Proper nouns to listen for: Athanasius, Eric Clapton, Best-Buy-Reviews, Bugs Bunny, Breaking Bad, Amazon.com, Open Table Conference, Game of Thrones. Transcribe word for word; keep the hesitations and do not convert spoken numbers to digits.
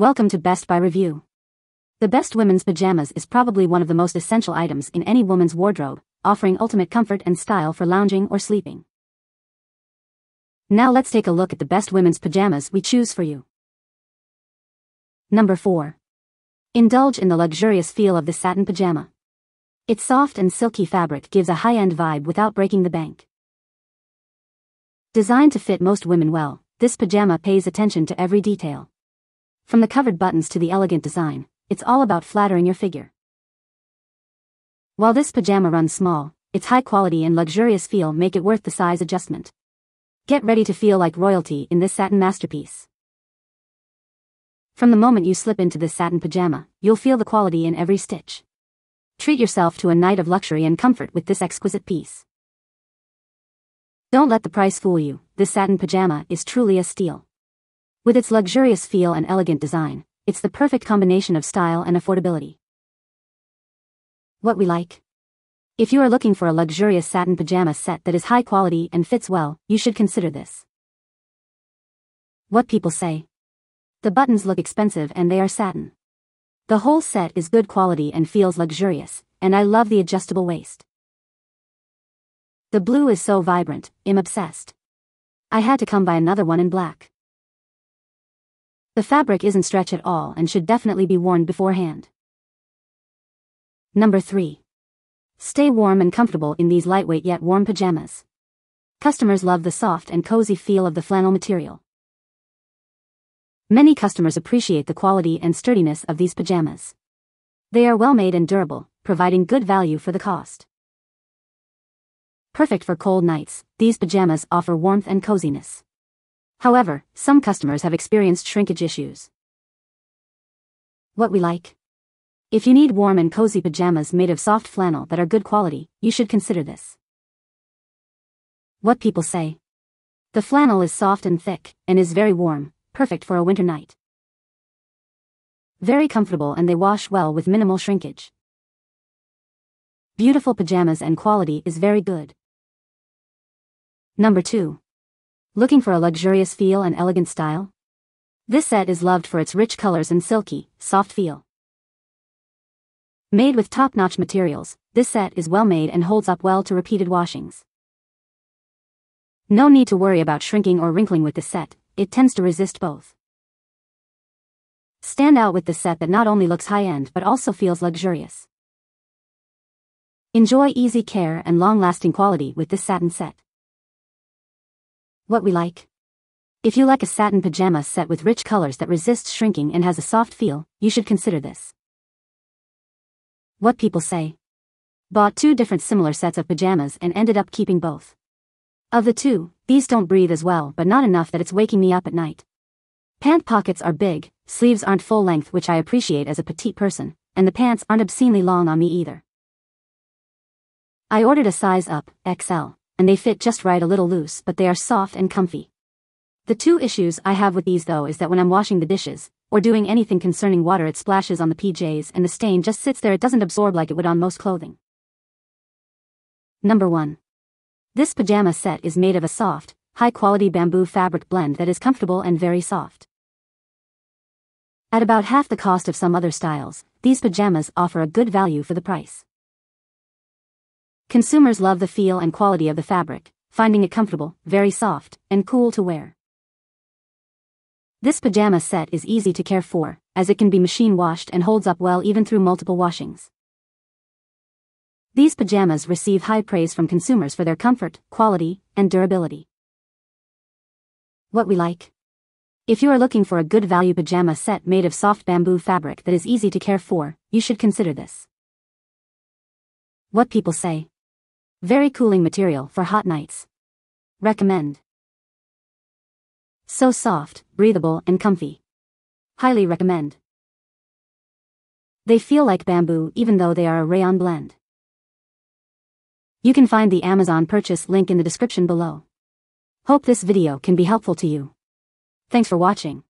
Welcome to Best Buy Review. The best women's pajamas is probably one of the most essential items in any woman's wardrobe, offering ultimate comfort and style for lounging or sleeping. Now let's take a look at the best women's pajamas we choose for you. Number four. Indulge in the luxurious feel of the satin pajama. Its soft and silky fabric gives a high-end vibe without breaking the bank. Designed to fit most women well, this pajama pays attention to every detail. From the covered buttons to the elegant design, it's all about flattering your figure. While this pajama runs small, its high quality and luxurious feel make it worth the size adjustment. Get ready to feel like royalty in this satin masterpiece. From the moment you slip into this satin pajama, you'll feel the quality in every stitch. Treat yourself to a night of luxury and comfort with this exquisite piece. Don't let the price fool you, this satin pajama is truly a steal. With its luxurious feel and elegant design, it's the perfect combination of style and affordability. What we like. If you are looking for a luxurious satin pajama set that is high quality and fits well, you should consider this. What people say. The buttons look expensive and they are satin. The whole set is good quality and feels luxurious, and I love the adjustable waist. The blue is so vibrant, I'm obsessed. I had to come by another one in black. The fabric isn't stretch at all and should definitely be worn beforehand. Number three. Stay warm and comfortable in these lightweight yet warm pajamas. Customers love the soft and cozy feel of the flannel material. Many customers appreciate the quality and sturdiness of these pajamas. They are well made and durable, providing good value for the cost. Perfect for cold nights, these pajamas offer warmth and coziness. However, some customers have experienced shrinkage issues. What we like. If you need warm and cozy pajamas made of soft flannel that are good quality, you should consider this. What people say. The flannel is soft and thick, and is very warm, perfect for a winter night. Very comfortable and they wash well with minimal shrinkage. Beautiful pajamas and quality is very good. Number two. Looking for a luxurious feel and elegant style? This set is loved for its rich colors and silky, soft feel. Made with top-notch materials, this set is well made and holds up well to repeated washings. No need to worry about shrinking or wrinkling with this set, it tends to resist both. Stand out with this set that not only looks high-end but also feels luxurious. Enjoy easy care and long-lasting quality with this satin set. What we like. If you like a satin pajama set with rich colors that resists shrinking and has a soft feel, you should consider this. What people say. Bought two different similar sets of pajamas and ended up keeping both. Of the two, these don't breathe as well but not enough that it's waking me up at night. Pant pockets are big, sleeves aren't full length which I appreciate as a petite person, and the pants aren't obscenely long on me either. I ordered a size up, X L. And they fit just right, a little loose, but they are soft and comfy. The two issues I have with these though is that when I'm washing the dishes, or doing anything concerning water, it splashes on the P Js and the stain just sits there, it doesn't absorb like it would on most clothing. Number one. This pajama set is made of a soft, high-quality bamboo fabric blend that is comfortable and very soft. At about half the cost of some other styles, these pajamas offer a good value for the price. Consumers love the feel and quality of the fabric, finding it comfortable, very soft, and cool to wear. This pajama set is easy to care for, as it can be machine washed and holds up well even through multiple washings. These pajamas receive high praise from consumers for their comfort, quality, and durability. What we like. If you are looking for a good value pajama set made of soft bamboo fabric that is easy to care for, you should consider this. What people say. Very cooling material for hot nights. Recommend. So soft, breathable, and comfy. Highly recommend. They feel like bamboo even though they are a rayon blend. You can find the Amazon purchase link in the description below. Hope this video can be helpful to you. Thanks for watching.